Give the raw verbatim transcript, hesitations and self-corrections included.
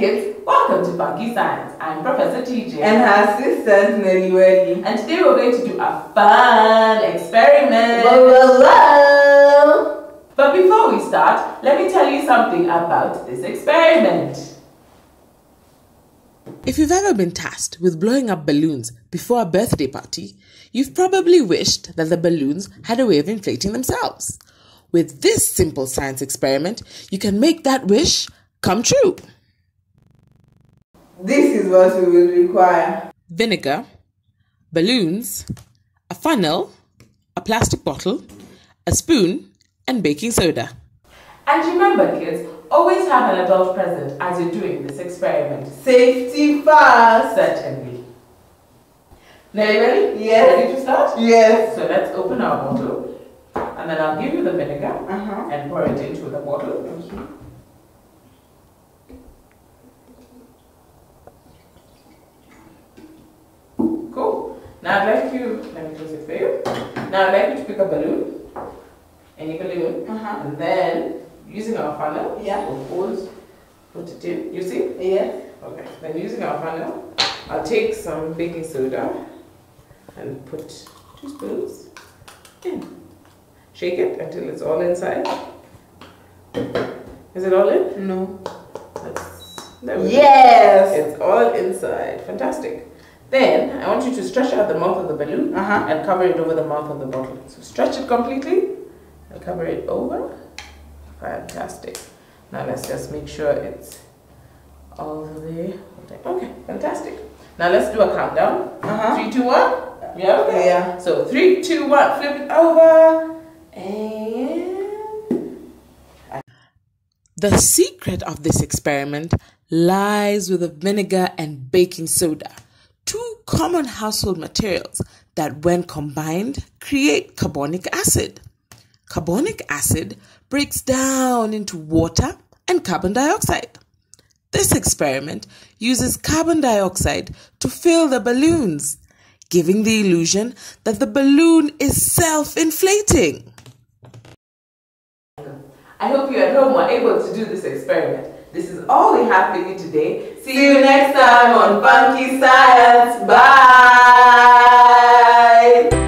kids, welcome to FunKe Science. I'm Professor T J. And her assistant, Nellywelly. And today we're going to do a fun experiment. Whoa, whoa, whoa. But before we start, let me tell you something about this experiment. If you've ever been tasked with blowing up balloons before a birthday party, you've probably wished that the balloons had a way of inflating themselves. With this simple science experiment, you can make that wish come true. This is what we will require: vinegar, balloons, a funnel, a plastic bottle, a spoon, and baking soda. And remember, kids, always have an adult present as you're doing this experiment. Safety first! Certainly. Now you ready? Yes. Ready to start? Yes. So let's open our bottle. And then I'll give you the vinegar uh-huh. and pour it into the bottle. Thank you. Cool. Now I'd like you, let me close it for you. Now I'd like you to pick a balloon, any balloon, uh-huh. and then using our funnel, yeah. we'll hold, put it in. You see? Yes. Okay. Then using our funnel, I'll take some baking soda and put two spoons in. Shake it until it's all inside. Is it all in? No. That's, there we yes! Go. It's all inside. Fantastic. Then, I want you to stretch out the mouth of the balloon uh-huh. and cover it over the mouth of the bottle. So stretch it completely and cover it over. Fantastic. Now let's just make sure it's all the way. Okay, fantastic. Now let's do a countdown. Uh-huh. Three, two, one. Yeah, okay. Yeah. So three, two, one, flip it over. And the secret of this experiment lies with the vinegar and baking soda, two common household materials that, when combined, create carbonic acid. Carbonic acid breaks down into water and carbon dioxide. This experiment uses carbon dioxide to fill the balloons, giving the illusion that the balloon is self-inflating. I hope you at home are able to do this experiment. This is all we have for you today. See you next time on FunKe Science. Bye!